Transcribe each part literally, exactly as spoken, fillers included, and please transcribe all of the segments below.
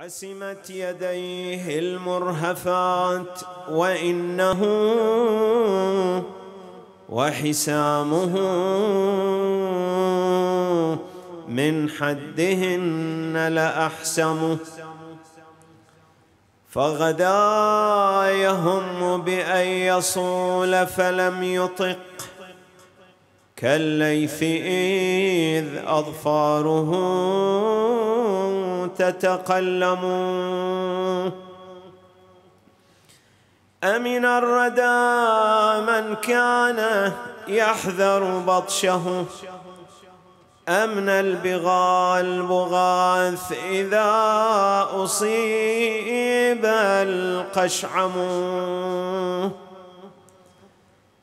حسمت يديه المرهفات وإنه وحسامه من حدهن لأحسمه فغدا يهم بأن يصول فلم يطق كالليث إذ أظفاره تتقلم أمن الردى من كان يحذر بطشه أمن البغى البغاث إذا أصيب القشعم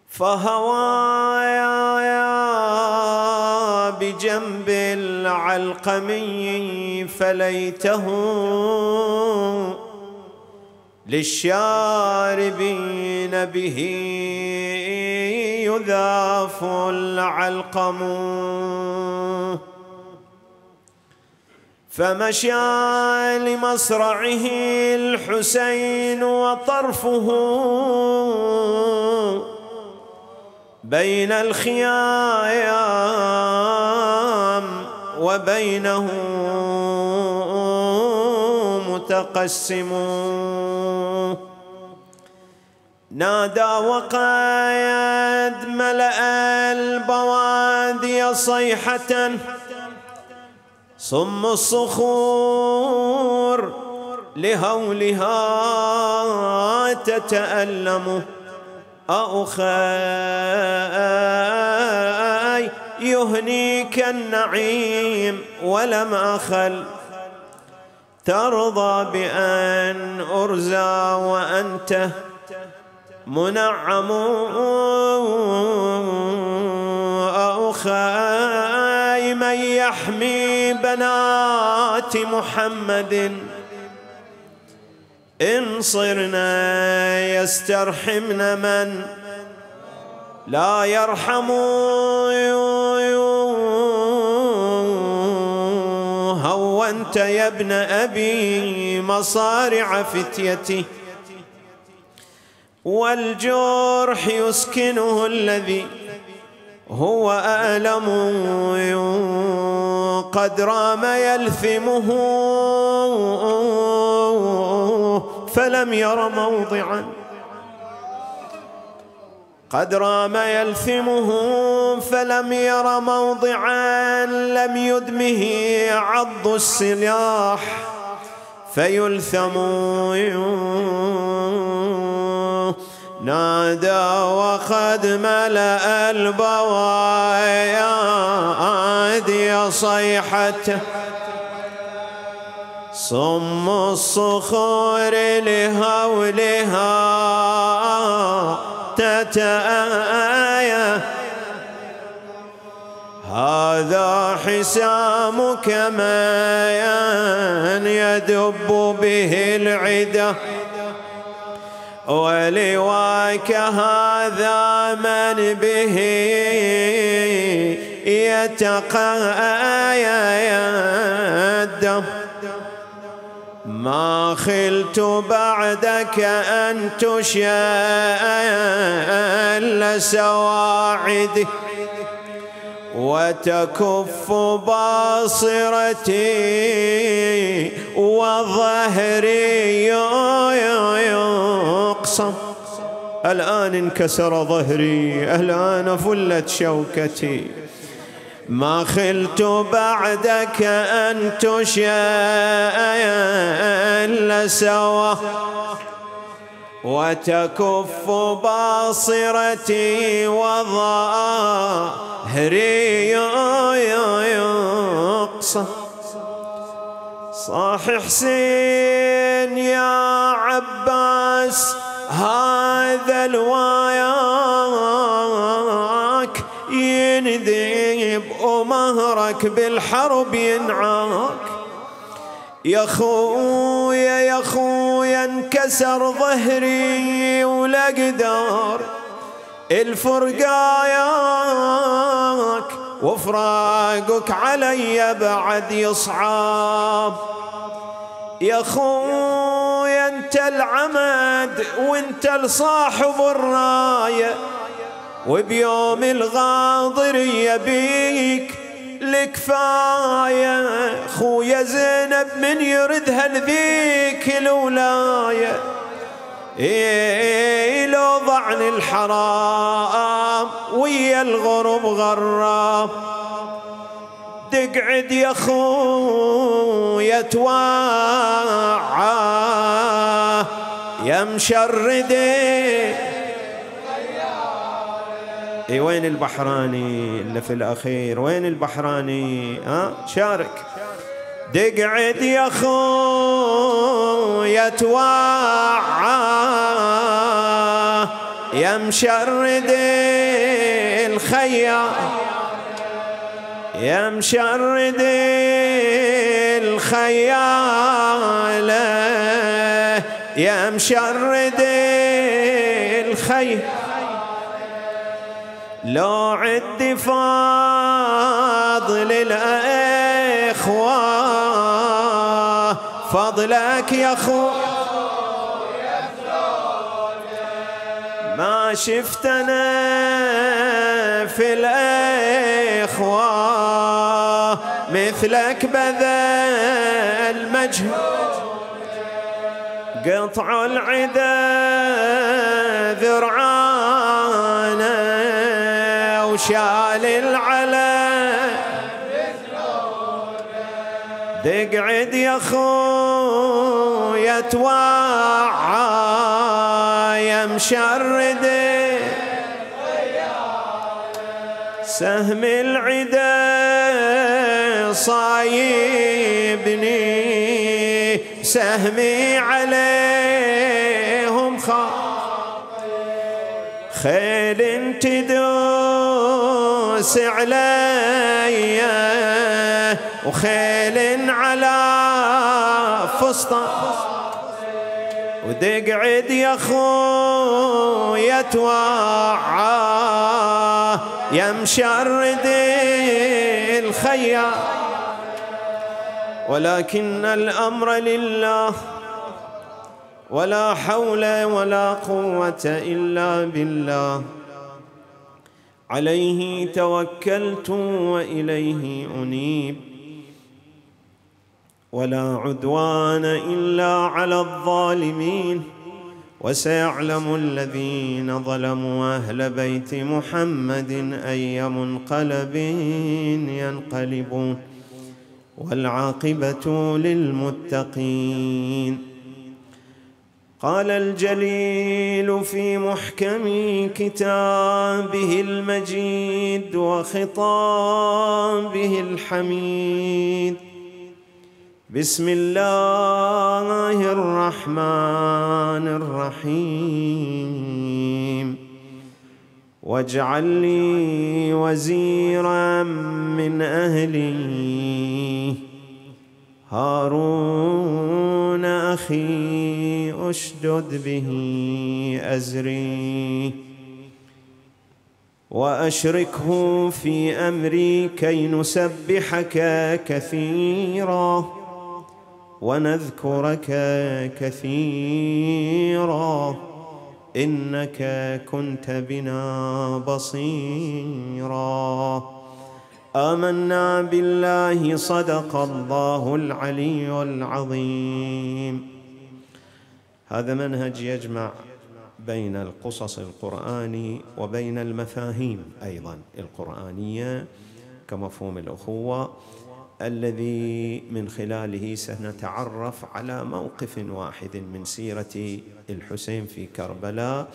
فهوايا بجنب العلقمي فليته للشاربين به يذاف العلقم فمشى لمصرعه الحسين وطرفه بين الخيام وبينه متقسم نادى وقد ملأ البوادي صيحة صم الصخور لهولها تتألم أخاي يهنيك النعيم ولم أخل ترضى بأن أرزى وأنت منعم أخاي من يحمي بنات محمد إن صرنا يسترحمنا من لا يرحم هونت يا ابن أبي مصارع فتيته والجرح يسكنه الذي هو ألم قد رام يلثمه فلم ير موضعا قد رام يلثمه فلم ير موضعا لم يدمه عض السلاح فيلثم نادى وقد ملأ البوادي صيحته صم الصخور لهولها تتآية هذا حسامك ما يدب به العدا ولواك هذا من به يتقايد ما خلت بعدك أن تشل سواعدي وتكف باصرتي وظهري يقصم الآن انكسر ظهري الآن فلت شوكتي ما خلت بعدك أن تشل سوا وتكف باصرتي وظهري يقصى صاح حسين يا عباس هذا الواياك ينذب ومهرك بالحرب ينعاك يا خويا يا خويا انكسر ظهري ولا اقدر الفرقاياك وفراقك علي بعد يصعب يا خويا انت العمد وانت الصاحب الراية، وبيوم الغاضر يبيك الكفاية. خويا زينب من يردها لذيك الولاية، إيه لو ضعن الحرام ويا الغرب غرام. تقعد يا خويا توعى يا مشردي. اي وين البحراني اللي في الاخير؟ وين البحراني؟ ها شارك. تقعد يا خويا توعى يا مشردي الخيار، يا مشرد الخيالة، يا مشرد الخيالة. لو عد فاضل الأخوة فضلك يا أخو، ما شفتنا في الإخوة مثلك بذل مجهود. قطع العدا ذرعانا وشال العلا. تقعد يا خويا توعى يا مشردي، سهم العدا صايبني سهمي عليهم خاطر. خيل تدوس علي وخيل على فسطى. وتقعد يا خويا توعى يا مشرد الخيار، ولكن الأمر لله ولا حول ولا قوة إلا بالله، عليه توكلت وإليه أنيب، ولا عدوان إلا على الظالمين، وسيعلم الذين ظلموا أهل بيت محمد أي منقلب ينقلبون، والعاقبة للمتقين. قال الجليل في محكم كتابه المجيد وخطابه الحميد: بسم الله الرحمن الرحيم. واجعل لي وزيرا من أهلي هارون أخي أشدد به أزري، وأشركه في أمري كي نسبحك كثيرا ونذكرك كثيرا، إنك كنت بنا بصيرا. آمنا بالله، صدق الله العلي العظيم. هذا منهج يجمع بين القصص القرآني وبين المفاهيم أيضا القرآنية كمفهوم الأخوة، الذي من خلاله سنتعرف على موقف واحد من سيرة الحسين في كربلاء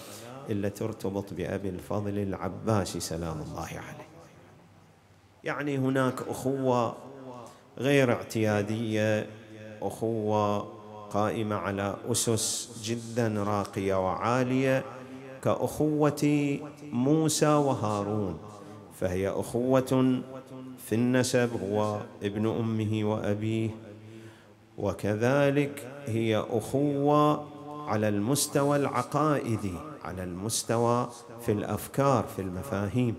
اللي ترتبط بأبي الفضل العباسي سلام الله عليه. يعني هناك أخوة غير اعتيادية، أخوة قائمة على أسس جدا راقية وعالية كأخوة موسى وهارون، فهي أخوة في النسب، هو ابن أمه وأبيه، وكذلك هي أخوة على المستوى العقائدي، على المستوى في الأفكار في المفاهيم.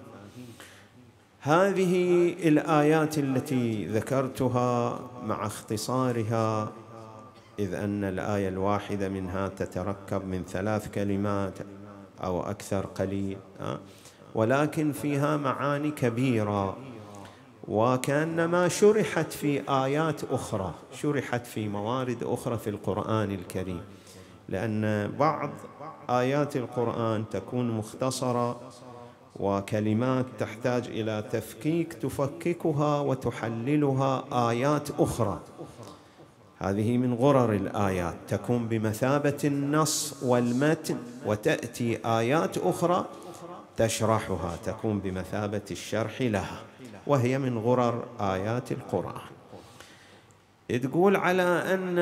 هذه الآيات التي ذكرتها مع اختصارها إذ أن الآية الواحدة منها تتركب من ثلاث كلمات أو أكثر قليل، ولكن فيها معاني كبيرة، وكأنما شرحت في آيات أخرى، شرحت في موارد أخرى في القرآن الكريم، لأن بعض آيات القرآن تكون مختصرة وكلمات تحتاج إلى تفكيك، تفككها وتحللها آيات أخرى. هذه من غرر الآيات، تكون بمثابة النص والمتن، وتأتي آيات أخرى تشرحها، تكون بمثابة الشرح لها، وهي من غرر آيات القرآن. تقول على أن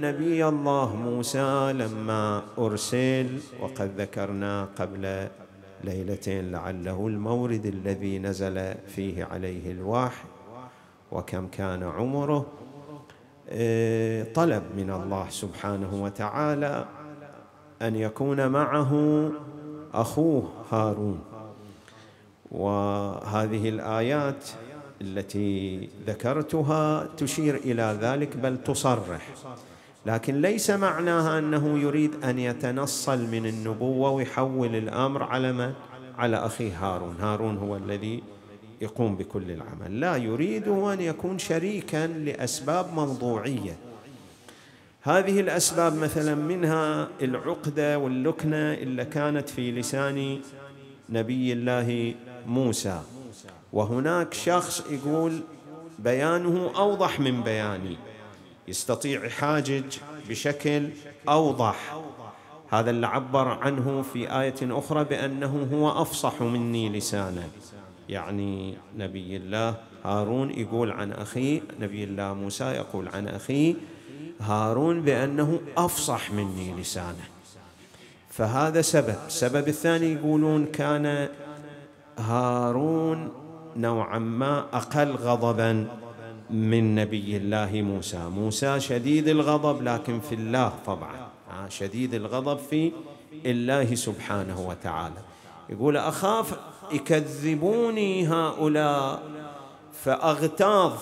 نبي الله موسى لما أرسل، وقد ذكرنا قبل ليلتين لعله المورد الذي نزل فيه عليه الوحي وكم كان عمره، طلب من الله سبحانه وتعالى أن يكون معه أخوه هارون. وهذه الآيات التي ذكرتها تشير إلى ذلك، بل تصرح، لكن ليس معناها أنه يريد أن يتنصل من النبوة ويحول الأمر على من؟ على أخيه هارون. هارون هو الذي يقوم بكل العمل، لا يريد أن يكون شريكا لأسباب موضوعية. هذه الأسباب مثلا منها العقدة واللكنة اللي كانت في لسان نبي الله موسى، وهناك شخص يقول بيانه أوضح من بياني، يستطيع يحاجج بشكل أوضح. هذا اللي عبر عنه في آية أخرى بأنه هو أفصح مني لسانا، يعني نبي الله هارون يقول عن أخيه، نبي الله موسى يقول عن أخيه هارون بأنه أفصح مني لسانا، فهذا سبب. السبب الثاني يقولون كان هارون نوعا ما أقل غضبا من نبي الله موسى، موسى شديد الغضب لكن في الله طبعا، شديد الغضب في الله سبحانه وتعالى. يقول أخاف يكذبوني هؤلاء فأغتاظ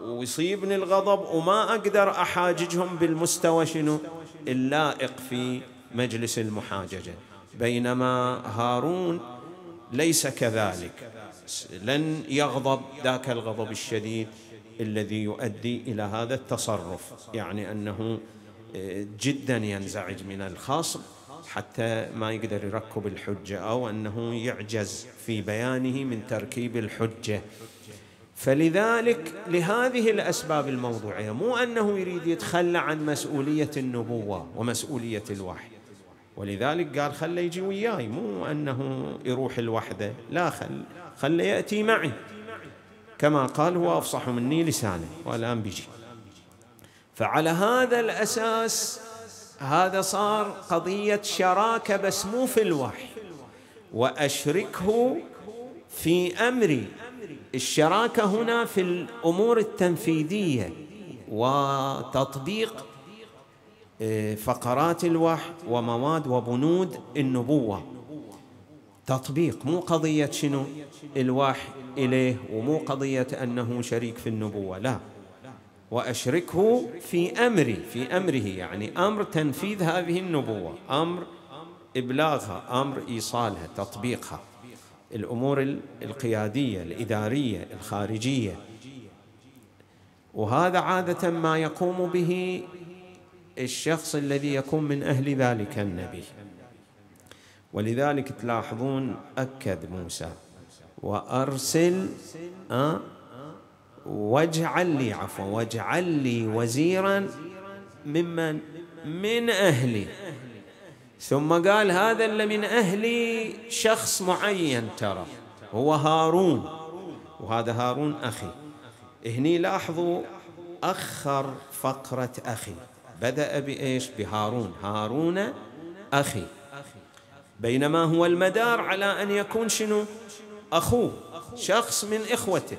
ويصيبني الغضب وما أقدر أحاججهم بالمستوى شنو اللائق في مجلس المحاججة، بينما هارون ليس كذلك، لن يغضب ذاك الغضب الشديد الذي يؤدي إلى هذا التصرف، يعني أنه جدا ينزعج من الخصم حتى ما يقدر يركب الحجة، أو أنه يعجز في بيانه من تركيب الحجة. فلذلك لهذه الأسباب الموضوعية، مو أنه يريد يتخلى عن مسؤولية النبوة ومسؤولية الوحي، ولذلك قال خلّي يجي وياي، مو أنه يروح الوحدة، لا، خل خلّي يأتي معي، كما قال هو أفصح مني لسانا والآن بيجي. فعلى هذا الأساس هذا صار قضية شراكة، بس مو في الوحي، وأشركه في أمري. الشراكة هنا في الأمور التنفيذية وتطبيق فقرات الوحي ومواد وبنود النبوة، تطبيق، مو قضية شنو الوحي إليه، ومو قضية أنه شريك في النبوة، لا. وأشركه في أمري، في أمره يعني أمر تنفيذ هذه النبوة، أمر إبلاغها، أمر إيصالها، تطبيقها، الأمور القيادية الإدارية الخارجية. وهذا عادة ما يقوم به الشخص الذي يكون من أهل ذلك النبي، ولذلك تلاحظون أكد موسى وأرسل أه واجعل لي عفوا واجعل لي وزيرا ممن من أهلي، ثم قال هذا اللي من أهلي شخص معين ترى هو هارون، وهذا هارون أخي. هني لاحظوا أخر فقرة أخي، بدأ بإيش؟ بهارون، هارون أخي، بينما هو المدار على أن يكون شنو أخوه، شخص من إخوته،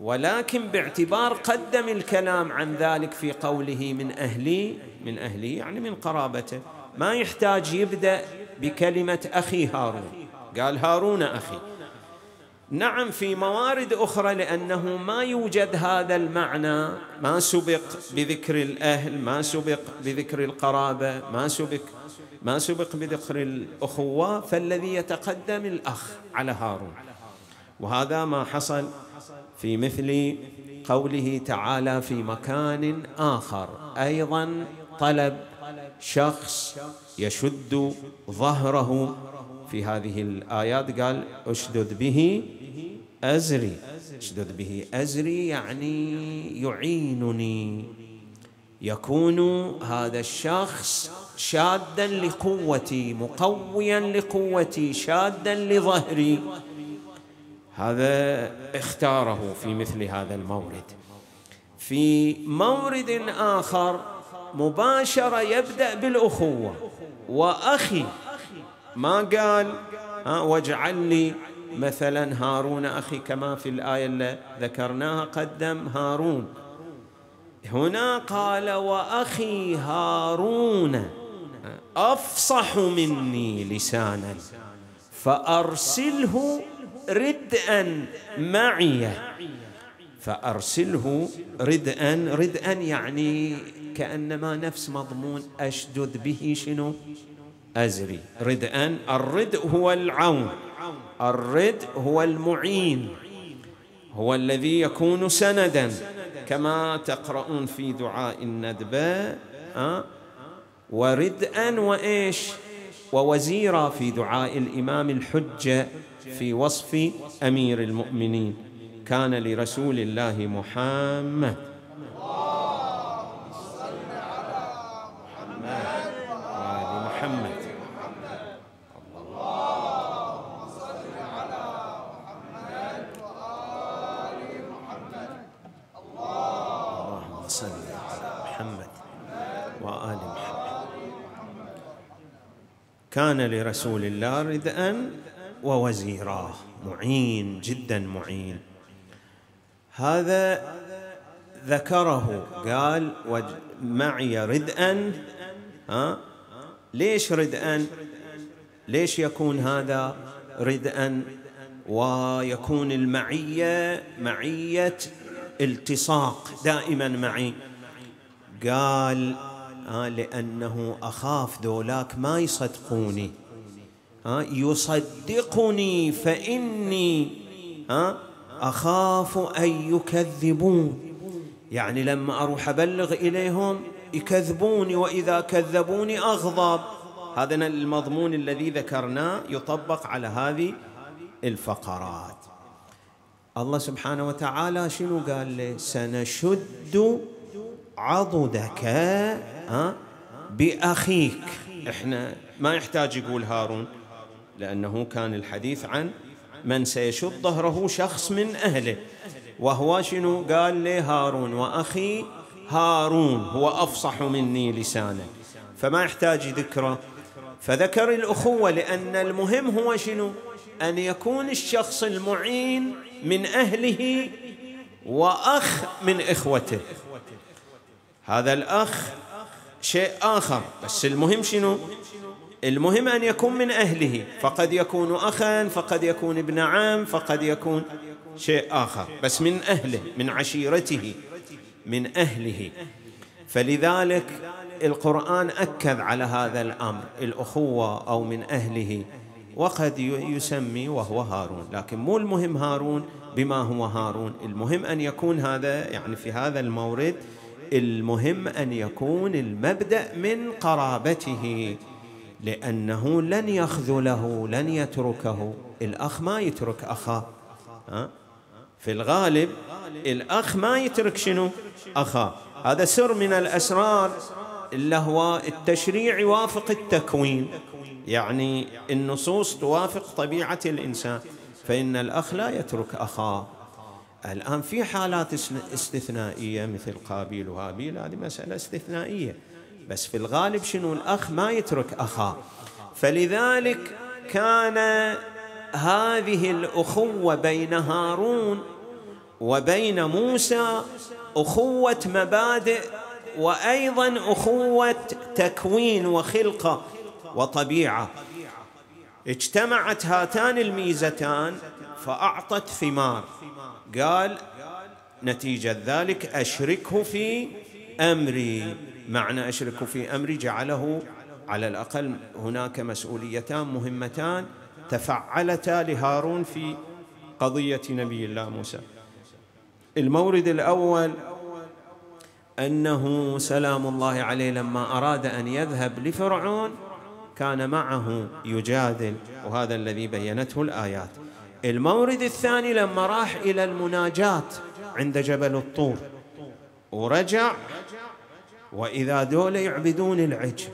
ولكن باعتبار قدم الكلام عن ذلك في قوله من أهلي، من أهلي يعني من قرابته، ما يحتاج يبدأ بكلمة أخي هارون، قال هارون أخي، نعم في موارد أخرى لأنه ما يوجد هذا المعنى، ما سبق بذكر الأهل، ما سبق بذكر القرابة، ما سبق ما سبق بذكر الأخوة، فالذي يتقدم الأخ على هارون. وهذا ما حصل في مثل قوله تعالى في مكان آخر أيضا، طلب شخص يشد ظهره في هذه الآيات، قال اشدد به أزري. اشدد به أزري يعني يعينني، يكون هذا الشخص شادا لقوتي، مقويا لقوتي، شادا لظهري. هذا اختاره في مثل هذا المورد. في مورد آخر مباشرة يبدأ بالأخوة، وأخي، ما قال واجعل لي مثلا هارون أخي كما في الآية اللي ذكرناها، قدم هارون. هنا قال وأخي هارون أفصح مني لسانا فأرسله ردءا معي. فأرسله ردءا، ردءا يعني كأنما نفس مضمون أشدد به شنو؟ أزري. ردءا، الردء هو العون، الردء هو المعين، هو الذي يكون سندا كما تقرؤون في دعاء الندبة، أه؟ وردءا وإيش؟ ووزيرا في دعاء الإمام الحجة في وصف أمير المؤمنين، كان لرسول الله محمد. اللهم صل على محمد وآل محمد. اللهم صل على محمد وآل محمد. اللهم صل على محمد وآل محمد. كان لرسول الله ردءا ووزيراه، معين، جدا معين. هذا ذكره، قال معي ردءا. ها ليش ردءا؟ ليش يكون هذا ردءا ويكون المعية معية التصاق دائما معي؟ قال آه لأنه أخاف ذولاك ما يصدقوني، يصدقني فإني أخاف أن يكذبون. يعني لما أروح أبلغ إليهم يكذبوني، وإذا كذبوني أغضب. هذا المضمون الذي ذكرناه يطبق على هذه الفقرات. الله سبحانه وتعالى شنو قال لي؟ سنشد عضدك بأخيك. إحنا ما يحتاج يقول هارون، لأنه كان الحديث عن من سيشد ظهره شخص من أهله، وهو شنو؟ قال لي هارون وأخي هارون هو أفصح مني لسانا، فما يحتاج ذكره. فذكر الأخوة لأن المهم هو شنو؟ أن يكون الشخص المعين من أهله وأخ من إخوته. هذا الأخ شيء آخر، بس المهم شنو؟ المهم أن يكون من أهله، فقد يكون أخاً، فقد يكون ابن عم، فقد يكون شيء آخر، بس من أهله، من عشيرته، من أهله. فلذلك القرآن أكد على هذا الأمر، الأخوة أو من أهله، وقد يسمي وهو هارون، لكن مو المهم هارون بما هو هارون، المهم أن يكون هذا، يعني في هذا المورد المهم أن يكون المبدأ من قرابته، لأنه لن يخذله، لن يتركه. الأخ ما يترك أخاه، أه؟ في الغالب الأخ ما يترك شنو؟ أخاه. هذا سر من الأسرار اللي هو التشريع يوافق التكوين، يعني النصوص توافق طبيعة الإنسان، فإن الأخ لا يترك أخاه. الآن في حالات استثنائية مثل قابيل وهابيل، هذه مسألة استثنائية، بس في الغالب شنو؟ الأخ ما يترك أخاه. فلذلك كان هذه الأخوة بين هارون وبين موسى أخوة مبادئ، وأيضا أخوة تكوين وخلقة وطبيعة. اجتمعت هاتان الميزتان فأعطت ثمار. قال نتيجة ذلك أشركه في أمري. معنى أشركه في أمري جعله على الأقل هناك مسؤوليتان مهمتان تفعلتا لهارون في قضية نبي الله موسى. المورد الأول أنه سلام الله عليه لما أراد أن يذهب لفرعون كان معه يجادل، وهذا الذي بينته الآيات. المورد الثاني لما راح إلى المناجاة عند جبل الطور ورجع وإذا دول يعبدون العجل،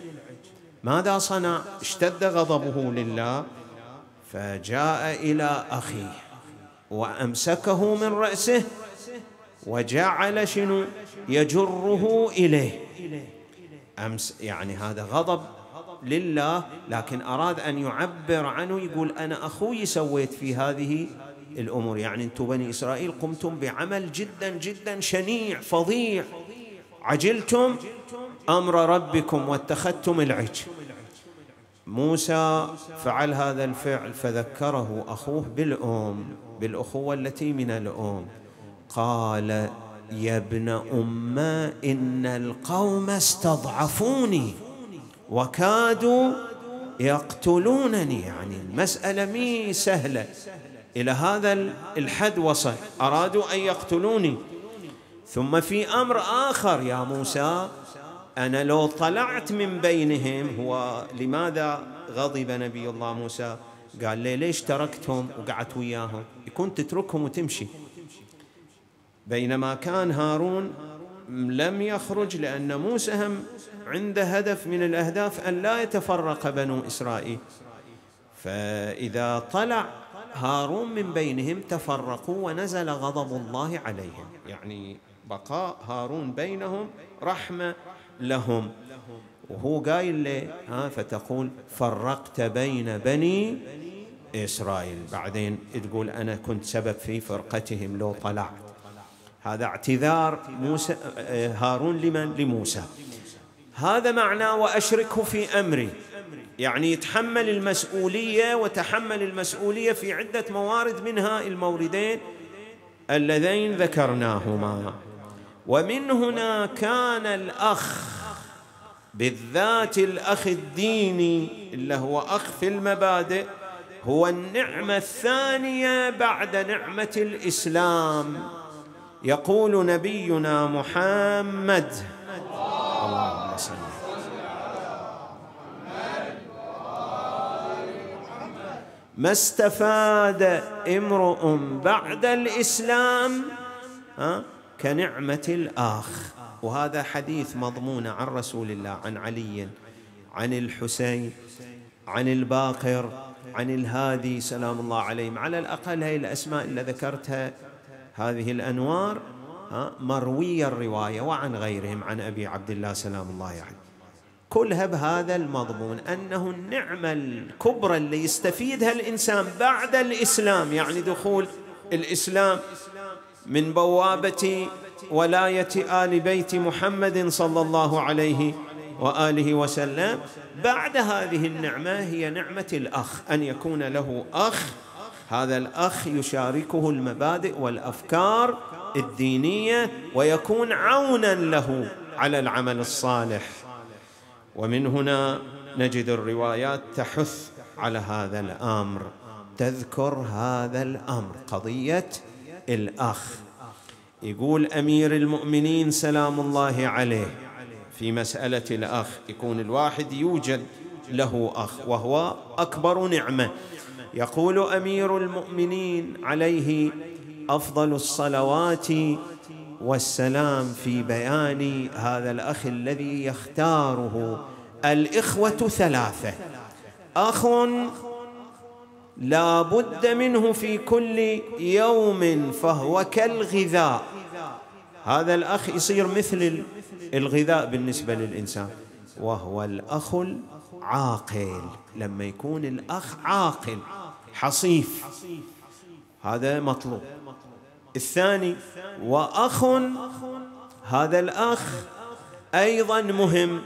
ماذا صنع؟ اشتد غضبه لله فجاء إلى أخيه وأمسكه من رأسه وجعل شنو يجره إليه. أمس يعني هذا غضب لله، لكن أراد أن يعبر عنه، يقول أنا أخوي سويت في هذه الأمور، يعني أنتم بني إسرائيل قمتم بعمل جدا جدا شنيع فظيع، عجلتم أمر ربكم واتخذتم العجل. موسى فعل هذا الفعل فذكره أخوه بالأم، بالأخوة التي من الأم، قال يا ابن أم إن القوم استضعفوني وكادوا يقتلونني. يعني المسألة مي سهلة، إلى هذا الحد وصل، أرادوا أن يقتلوني. ثم في أمر آخر يا موسى أنا لو طلعت من بينهم. هو لماذا غضب نبي الله موسى؟ قال لي ليش تركتهم وقعدت وياهم؟ كنت تتركهم وتمشي. بينما كان هارون لم يخرج لأن موسى هم عنده هدف من الأهداف أن لا يتفرق بنو إسرائيل، فإذا طلع هارون من بينهم تفرقوا ونزل غضب الله عليهم. يعني بقاء هارون بينهم رحمة لهم، وهو قايل لي ها فتقول فرقت بين بني إسرائيل، بعدين تقول أنا كنت سبب في فرقتهم لو طلعت. هذا اعتذار موسى هارون لمن؟ لموسى. هذا معناه وأشركه في أمري، يعني يتحمل المسؤولية، وتحمل المسؤولية في عدة موارد منها الموردين اللذين ذكرناهما. ومن هنا كان الأخ بالذات الأخ الديني اللي هو أخ في المبادئ هو النعمة الثانية بعد نعمة الإسلام. يقول نبينا محمد اللهم صل ما استفاد امرؤ بعد الإسلام ها كنعمة الأخ. وهذا حديث مضمون عن رسول الله، عن علي، عن الحسين، عن الباقر، عن الهادي سلام الله عليهم. على الأقل هي الأسماء اللي ذكرتها هذه الأنوار مروية الرواية، وعن غيرهم عن أبي عبد الله سلام الله عليه يعني. كلها بهذا المضمون أنه النعمة الكبرى اللي يستفيدها الإنسان بعد الإسلام، يعني دخول الإسلام من بوابة ولاية آل بيت محمد صلى الله عليه وآله وسلم، بعد هذه النعمة هي نعمة الأخ، أن يكون له أخ، هذا الأخ يشاركه المبادئ والأفكار الدينية ويكون عونا له على العمل الصالح. ومن هنا نجد الروايات تحث على هذا الأمر، تذكر هذا الأمر، قضية الأخ. يقول أمير المؤمنين سلام الله عليه في مسألة الأخ، يكون الواحد يوجد له أخ وهو أكبر نعمة. يقول أمير المؤمنين عليه أفضل الصلوات والسلام في بيان هذا الأخ الذي يختاره. الإخوة ثلاثة، أخ لا بد منه في كل يوم فهو كالغذاء، هذا الأخ يصير مثل الغذاء بالنسبة للإنسان، وهو الأخ العاقل. لما يكون الأخ عاقل حصيف هذا مطلوب. الثاني وأخ، هذا الأخ أيضا مهم،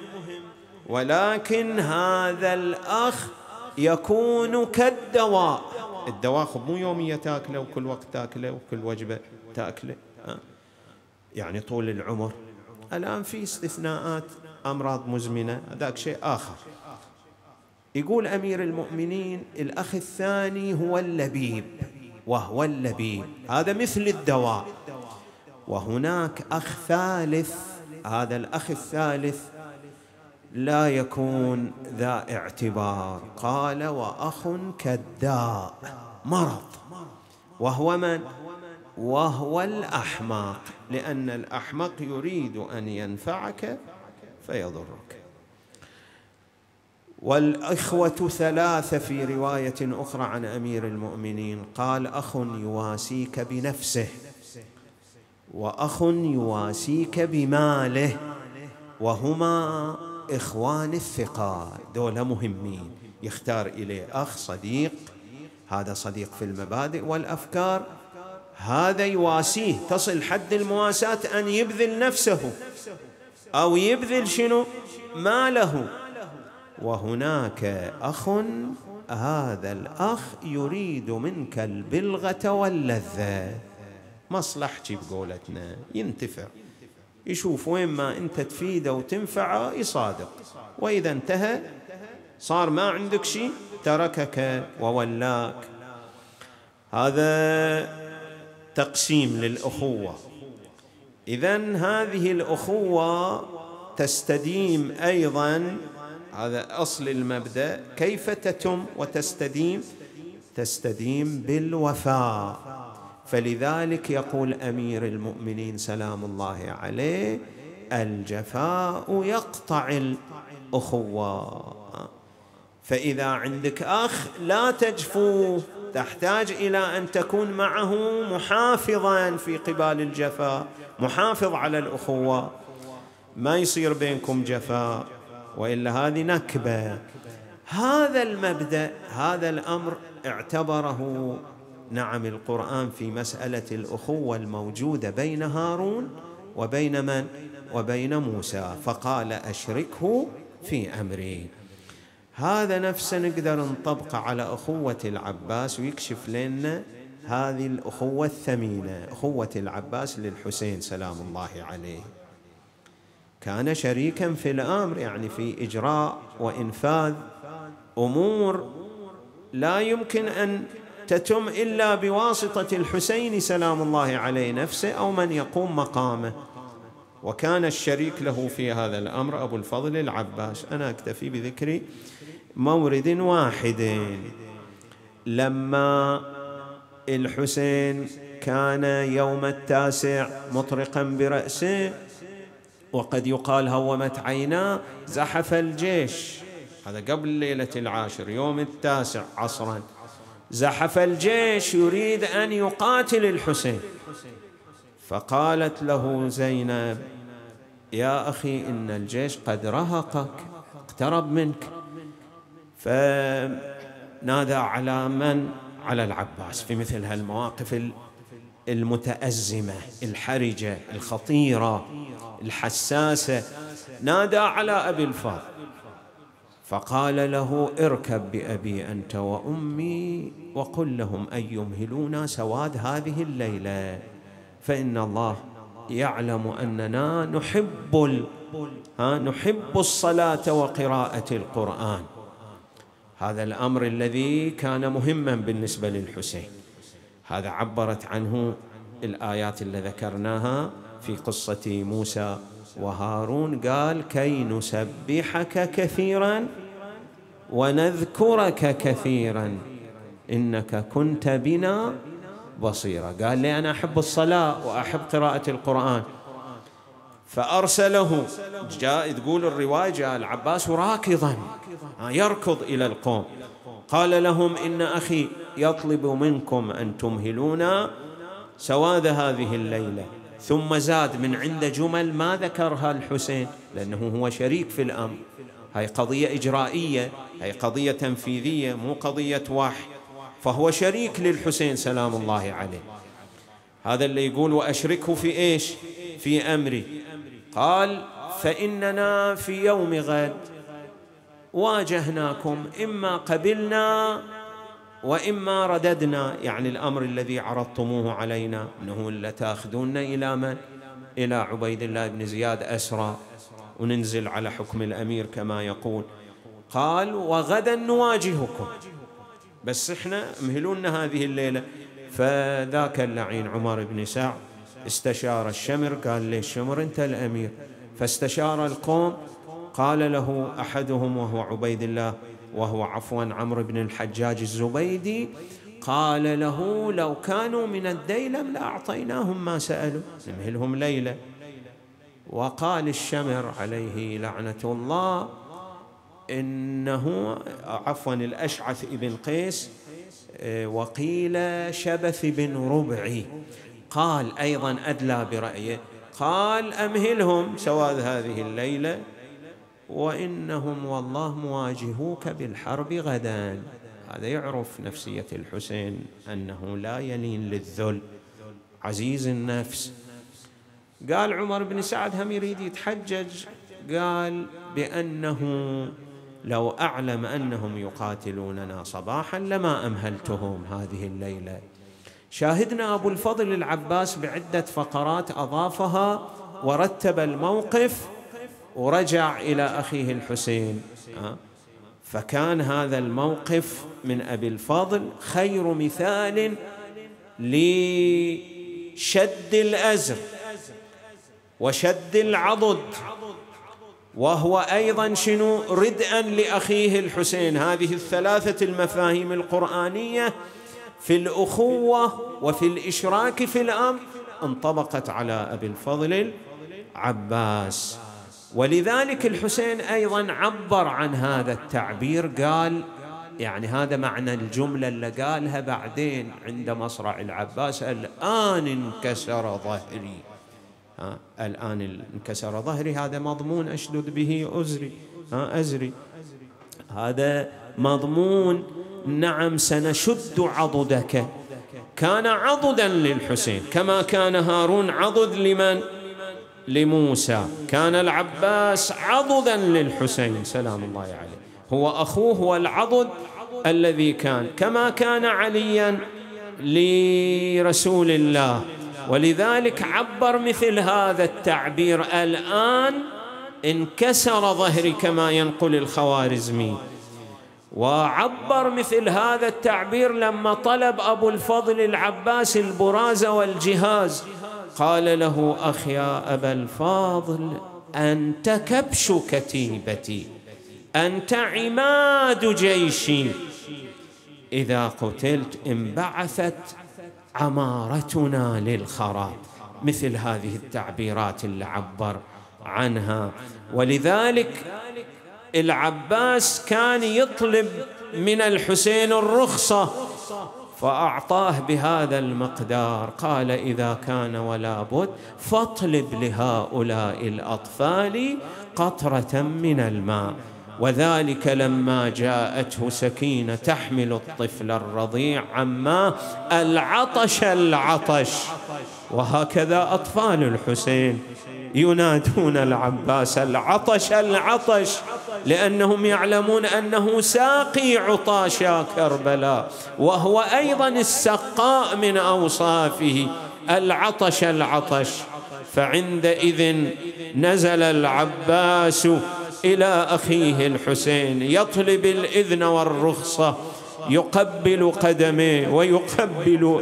ولكن هذا الأخ يكون كالدواء، الدواخب مو يومية تاكله وكل وقت تاكله وكل وجبة تاكله، يعني طول العمر. الآن في استثناءات، أمراض مزمنة هذاك شيء آخر. يقول أمير المؤمنين الأخ الثاني هو اللبيب، وهو اللبيب هذا مثل الدواء. وهناك أخ ثالث، هذا الأخ الثالث لا يكون ذا اعتبار. قال وأخ كالداء، مرض. وهو من؟ وهو الأحمق، لأن الأحمق يريد أن ينفعك فيضرك. والإخوة ثلاثة في رواية أخرى عن أمير المؤمنين، قال أخ يواسيك بنفسه، وأخ يواسيك بماله، وهما إخوان الثقال. دول مهمين، يختار إليه أخ صديق، هذا صديق في المبادئ والأفكار، هذا يواسيه تصل حد المواساة أن يبذل نفسه أو يبذل شنو؟ ماله. وهناك أخ، هذا الأخ يريد منك البلغة واللذة، مصلحتي بقولتنا، ينتفع، يشوف وين ما أنت تفيده وتنفعه يصادق، وإذا انتهى صار ما عندك شيء تركك وولاك. هذا تقسيم للأخوة. إذن هذه الأخوة تستديم أيضا، هذا أصل المبدأ. كيف تتم وتستديم؟ تستديم بالوفاء. فلذلك يقول أمير المؤمنين سلام الله عليه الجفاء يقطع الأخوة. فإذا عندك أخ لا تجفوه، تحتاج إلى أن تكون معه محافظا في قبال الجفاء، محافظ على الأخوة، ما يصير بينكم جفاء، وإلا هذه نكبة. هذا المبدأ، هذا الأمر اعتبره نعم القرآن في مسألة الأخوة الموجودة بين هارون وبين من؟ وبين موسى، فقال أشركه في أمري. هذا نفسه نقدر نطبقه على أخوة العباس، ويكشف لنا هذه الأخوة الثمينة، أخوة العباس للحسين سلام الله عليه. كان شريكا في الأمر، يعني في إجراء وإنفاذ أمور لا يمكن أن تتم إلا بواسطة الحسين سلام الله عليه نفسه أو من يقوم مقامه. وكان الشريك له في هذا الأمر أبو الفضل العباس. أنا أكتفي بذكر مورد واحد. لما الحسين كان يوم التاسع مطرقا برأسه وقد يقال هومت عيناه، زحف الجيش، هذا قبل ليلة العاشر يوم التاسع عصرا، زحف الجيش يريد أن يقاتل الحسين. فقالت له زينب يا أخي إن الجيش قد رهقك، اقترب منك. فنادى على من؟ على العباس في مثل هالمواقف المتأزمة الحرجة الخطيرة الحساسة. نادى على أبي الفضل فقال له اركب بأبي أنت وأمي وقل لهم أن يمهلونا سواد هذه الليلة، فإن الله يعلم أننا نحب ال... ها نحب الصلاة وقراءة القرآن. هذا الأمر الذي كان مهما بالنسبة للحسين، هذا عبرت عنه الآيات اللي ذكرناها في قصة موسى وهارون، قال كي نسبحك كثيرا ونذكرك كثيرا إنك كنت بنا بصيرا. قال لي أنا أحب الصلاة وأحب قراءة القرآن، فأرسله. جاء تقول الرواية جاء العباس راكضا يركض إلى القوم، قال لهم إن أخي يطلب منكم أن تمهلونا سواد هذه الليلة. ثم زاد من عند جمل ما ذكرها الحسين لأنه هو شريك في الأمر، هي قضية إجرائية، هي قضية تنفيذية، مو قضية وحي، فهو شريك للحسين سلام الله عليه. هذا اللي يقول وأشركه في إيش؟ في أمري. قال فإننا في يوم غد واجهناكم إما قبلنا وإما رددنا، يعني الأمر الذي عرضتموه علينا أنه لا تأخذوننا إلى من؟ إلى عبيد الله بن زياد أسرى وننزل على حكم الأمير كما يقول. قال وغدا نواجهكم، بس إحنا مهلونا هذه الليلة. فذاك اللعين عمر بن سعد استشار الشمر، قال لي الشمر أنت الأمير، فاستشار القوم. قال له أحدهم وهو عبيد الله وهو عفوا عمرو بن الحجاج الزبيدي، قال له لو كانوا من الديلم لأعطيناهم ما سألوا، نمهلهم ليلة. وقال الشمر عليه لعنة الله إنه عفوا الأشعث بن قيس وقيل شبث بن ربعي، قال أيضا أدلى برأيه، قال أمهلهم سواد هذه الليلة وإنهم والله مواجهوك بالحرب غدا. هذا يعرف نفسية الحسين أنه لا يلين للذل، عزيز النفس. قال عمر بن سعد هم يريد يتحجج، قال بأنه لو أعلم أنهم يقاتلوننا صباحا لما أمهلتهم هذه الليلة. شاهدنا أبو الفضل العباس بعدة فقرات أضافها ورتب الموقف ورجع إلى أخيه الحسين، فكان هذا الموقف من أبي الفضل خير مثال لشد الأزر وشد العضد، وهو أيضا شنو؟ ردءا لأخيه الحسين. هذه الثلاثة المفاهيم القرآنية في الأخوة وفي الإشراك في الأمر انطبقت على أبي الفضل العباس، ولذلك الحسين أيضا عبر عن هذا التعبير. قال يعني هذا معنى الجملة اللي قالها بعدين عند مصرع العباس، الآن انكسر ظهري، ها الآن انكسر ظهري، هذا مضمون أشدد به أزري، ها أزري هذا مضمون. نعم سنشد عضدك، كان عضدا للحسين كما كان هارون عضد لمن؟ لموسى. كان العباس عضدا للحسين سلام الله عليه، هو أخوه والعضد الذي كان، كما كان عليا لرسول الله. ولذلك عبر مثل هذا التعبير، الآن انكسر ظهري كما ينقل الخوارزمي. وعبر مثل هذا التعبير لما طلب أبو الفضل العباس البراز والجهاز، قال له أخ يا أبا الفاضل أنت كبش كتيبتي، أنت عماد جيشي، إذا قتلت انبعثت عمارتنا للخراب. مثل هذه التعبيرات اللي عبر عنها. ولذلك العباس كان يطلب من الحسين الرخصة فأعطاه بهذا المقدار. قال إذا كان ولا بد فاطلب لهؤلاء الأطفال قطرة من الماء. وذلك لما جاءته سكينة تحمل الطفل الرضيع عما العطش العطش. وهكذا أطفال الحسين ينادون العباس العطش العطش، لأنهم يعلمون أنه ساقي عطاشا كربلاء، وهو أيضا السقاء من أوصافه العطش العطش. فعندئذ نزل العباس إلى أخيه الحسين يطلب الإذن والرخصة، يقبل قدميه ويقبل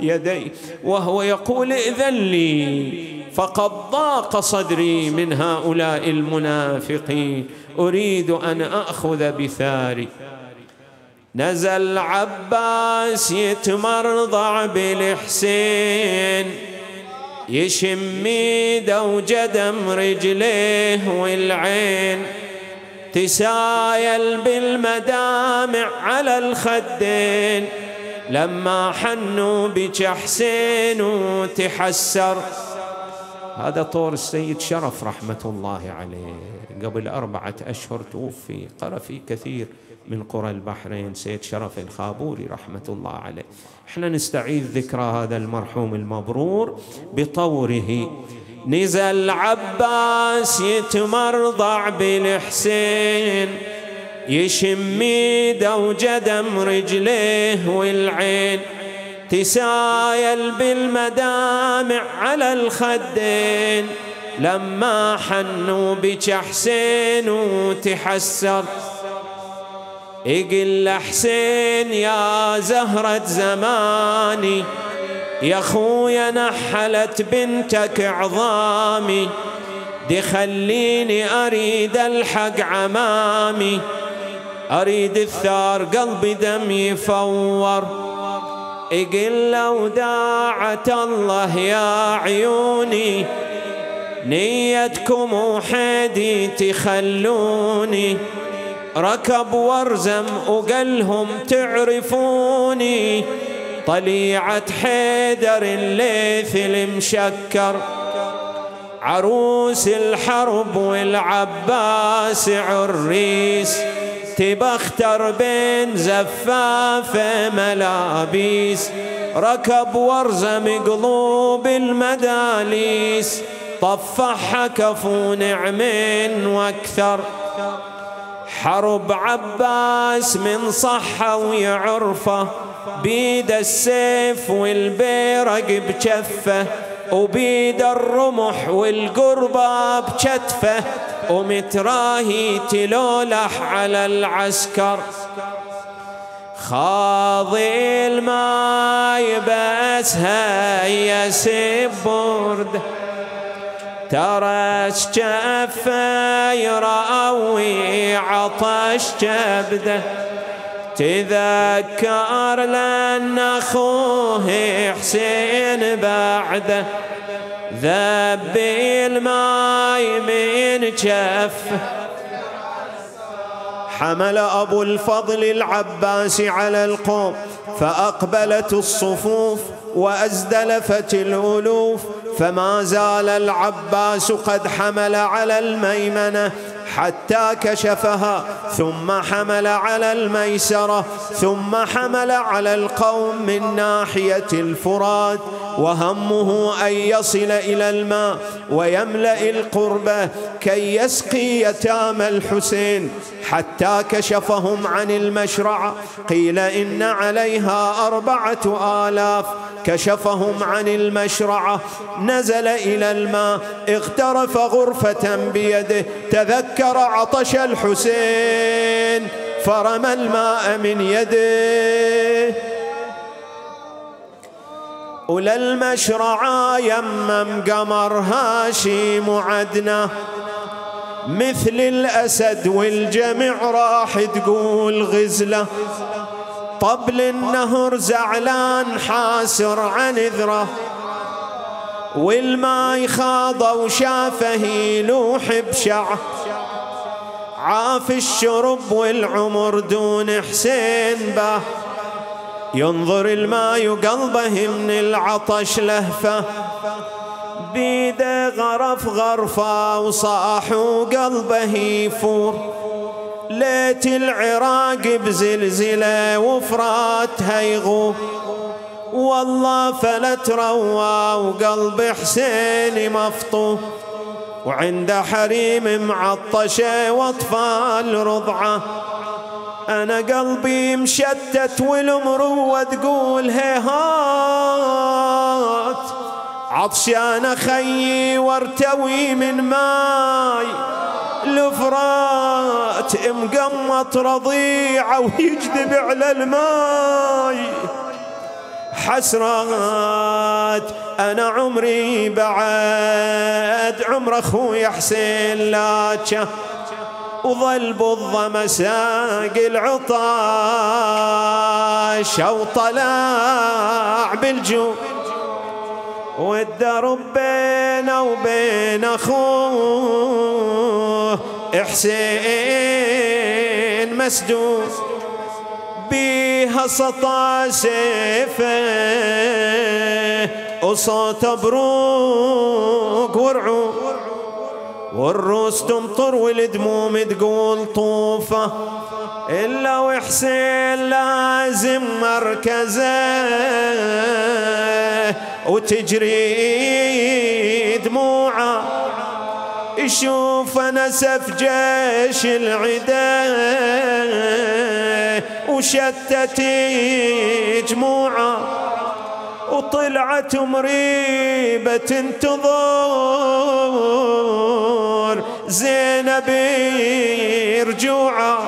يديه وهو يقول إذن لي، فقد ضاق صدري من هؤلاء المنافقين، أريد أن أخذ بثاري. نزل عباس يتمرضع بالحسين، يشم ايده وجدم رجليه والعين، تسايل بالمدامع على الخدين، لما حنوا بك حسين وتحسر. هذا طور السيد شرف رحمة الله عليه، قبل أربعة أشهر توفي، قرأ في كثير من قرى البحرين سيد شرف الخابوري رحمة الله عليه. احنا نستعيد ذكرى هذا المرحوم المبرور بطوره. نزل عباس يتمرضع بالحسين، يشم ايده وجدم رجليه والعين تسايل بالمدامع على الخدين. لما حنوا بك حسين وتحسر يقل له حسين يا زهرة زماني يا خويا نحلت بنتك عظامي دي خليني أريد الحق عمامي أريد الثار قلبي دم يفور. يقل له وداعة الله يا عيوني نيتكم وحيدي تخلوني ركب وارزم وقالهم تعرفوني طليعة حيدر الليث المشكر عروس الحرب والعباس عريس تبختر بين زفافة ملابيس ركب وارزم قلوب المداليس طفحها كفو نعم واكثر حرب عباس من صحة ويعرفه بيد السيف والبيرق بجفه وبيد الرمح والقربة بكتفه ومتراهي تلولح على العسكر خاضي الماي بس هيا سيب برد ترس جفه يراوي عطش جبده تذكر لأن أخوه حسين بعده ذب الماي من جفه. حمل أبو الفضل العباس على القوم فأقبلت الصفوف وأزدلفت الألوف فما زال العباس قد حمل على الميمنة حتى كشفها ثم حمل على الميسرة ثم حمل على القوم من ناحية الفرات وهمه أن يصل إلى الماء ويملأ القربة كي يسقي يتامى الحسين حتى كشفهم عن المشرعة قيل إن عليها أربعة آلاف كشفهم عن المشرعة نزل إلى الماء اغترف غرفة بيده تذكر عطش الحسين فرمى الماء من يده ولا المشرعة يمم قمر هاشم وعدنا مثل الأسد والجمع راح تقول غزلة طبل النهر زعلان حاسر عن ذره والماي خاضه وشافه يلوح بشعه عاف الشرب والعمر دون حسين به ينظر الماي وقلبه من العطش لهفه بيده غرف غرفه وصاح وقلبه يفور ليت العراق بزلزلة وفراتها يغوب والله فلا تروى وقلب حسين مفطوب وعند حريم معطشة واطفال رضعة أنا قلبي مشتت والمروة تقول هيهات عطشان خيي وارتوي من ماي الفرات مقمط رضيعه ويجذب على الماي حسرات انا عمري بعد عمر اخوي حسين لاجه وظل بالظما ساقي العطاش وطلع بالجو والدرب بينه وبين اخوه حسين مسدود بيها سطع سيفه وصوت بروق ورعو والروس تمطر والدموم تقول طوفه إلا وحسين لازم مركزه وتجري دموعه يشوف نسف جيش العدا وشتت جموعه وطلعت مريبه تنتظر زينب رجوعه،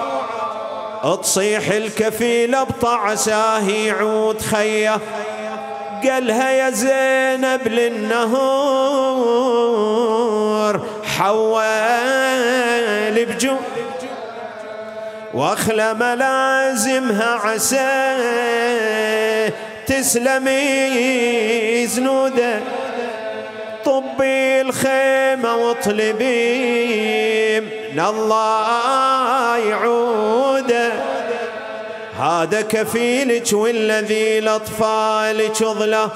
تصيح الكفيله بطعساه يعود خيه، قالها يا زينب للنهور حوالي بجوع واخلى ملازمها عسى تسلمي زنوده، طبي الخيمه واطلبي من الله يعوده، هذا كفيلك والذي لأطفالك ظله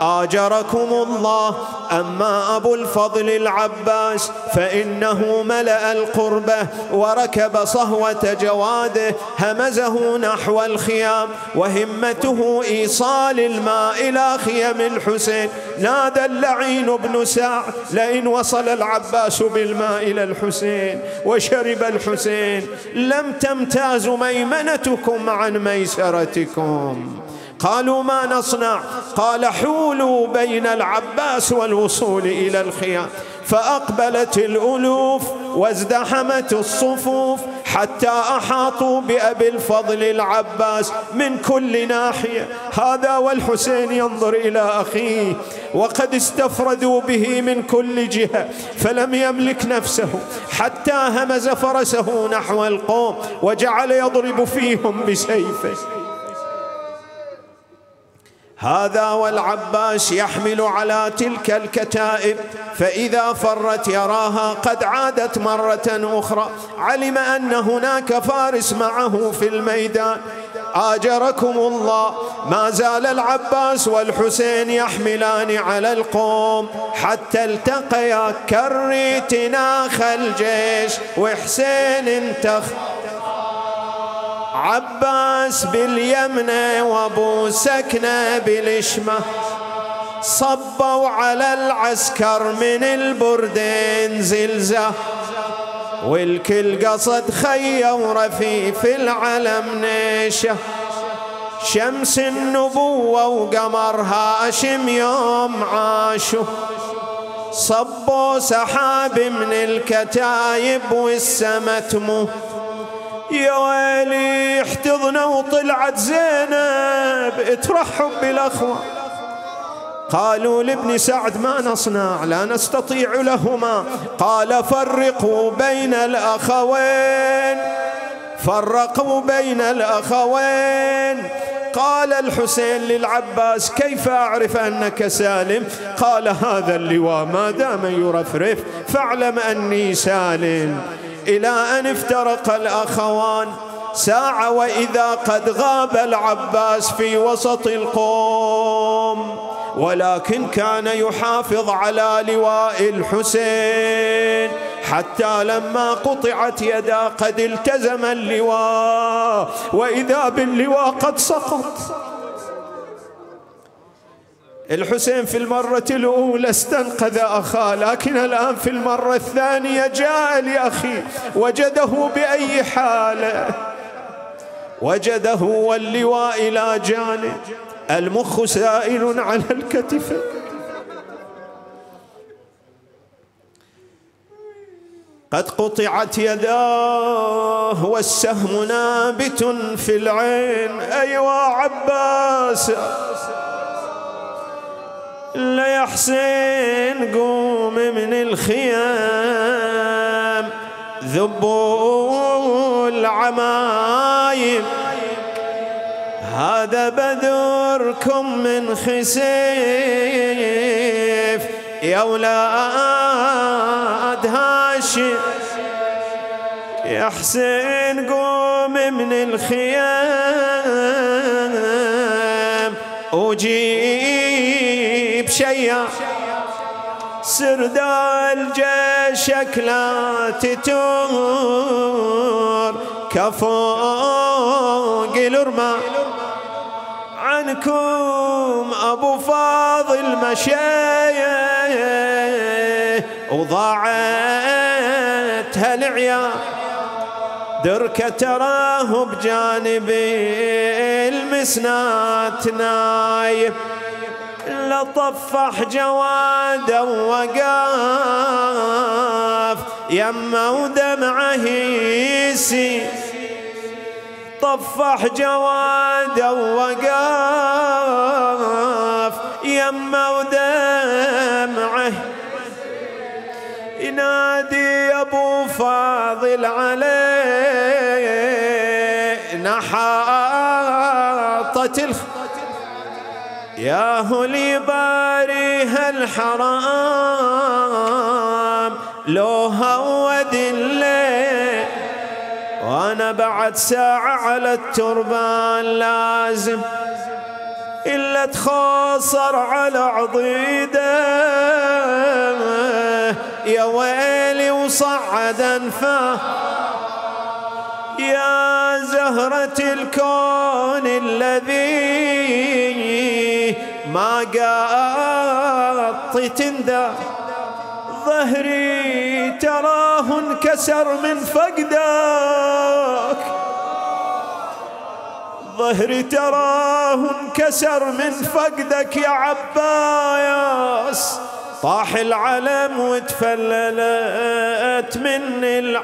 آجركم الله. أما أبو الفضل العباس فإنه ملأ القربة وركب صهوة جواده، همزه نحو الخيام وهمته إيصال الماء إلى خيام الحسين. نادى اللعين بن ساع لئن وصل العباس بالماء إلى الحسين وشرب الحسين لم تمتاز ميمنتكم عن ميسرتكم. قالوا ما نصنع؟ قال حولوا بين العباس والوصول إلى الخيام. فأقبلت الألوف وازدحمت الصفوف حتى أحاطوا بأبي الفضل العباس من كل ناحية، هذا والحسين ينظر إلى أخيه وقد استفردوا به من كل جهة، فلم يملك نفسه حتى همز فرسه نحو القوم وجعل يضرب فيهم بسيفه. هذا والعباس يحمل على تلك الكتائب، فإذا فرت يراها قد عادت مرة أخرى، علم أن هناك فارس معه في الميدان. آجركم الله. ما زال العباس والحسين يحملان على القوم حتى التقيا كري تناخ الجيش وحسين انتخ، عباس باليمنى وابو سكنة بالشمال، صبوا على العسكر من البردين زلزال، والكل قصد خيه ورفيف العلم نشه، شمس النبوة وقمر هاشم يوم عاشوا، صبوا سحاب من الكتايب والسما تمو، يا ويلي احتضنا وطلعت زينب ترحب بالاخوه. قالوا لابن سعد ما نصنع؟ لا نستطيع لهما. قال فرقوا بين الاخوين، فرقوا بين الاخوين. قال الحسين للعباس كيف أعرف أنك سالم؟ قال هذا اللواء ما دام يرفرف فاعلم أني سالم. إلى أن افترق الأخوان ساعة وإذا قد غاب العباس في وسط القوم، ولكن كان يحافظ على لواء الحسين حتى لما قطعت يدا قد التزم اللواء، وإذا باللواء قد سقط. الحسين في المرة الأولى استنقذ أخاه، لكن الآن في المرة الثانية جاء لأخيه وجده بأي حالة، وجده واللواء إلى جانب، المخ سائل على الكتف. قد قطعت يداه والسهم نابت في العين. أيوا عباس، لا يا حسين قوم من الخيام، ذبوا العمايم، هذا بدركم من خسيف يا أولاد هاشم، يا حسين قوم من الخيام وجيب شيا سردال جيشك لا تتور كفوق الرمى، عنكم أبو فاضل مشايا وضاعت هالعيال دركة تراه بجانب المسنات نايم. لطفح جواده ووقاف يمه ودمعه يسيل، طفح جواده ووقاف يمه ودمعه ينادي يا ابو فاضل علينا حاطت الخ يا هو لي باريها الحرام لو هود الليل وانا بعد ساعة على التربان لازم إلا تخاصر على عضيده يا ويلي وصعد أنفاه يا زهرة الكون الذي ما قاطت تندى ظهري تراه انكسر من فقدك، ظهري تراه انكسر من فقدك يا عباس، طاح العلم وتفللت من العلم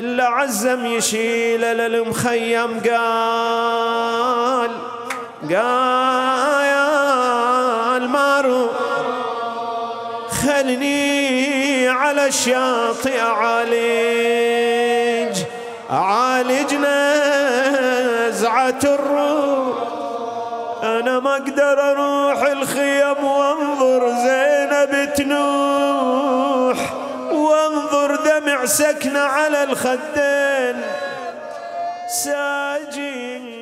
إلا عزم يشيل للمخيم قال قال مارو خلني على الشاطئ أعالج أعالج نزعة الروح أنا ما أقدر أروح الخيم وأنظر زينب تنوح وانظر دمع سكنة على الخدين ساجين.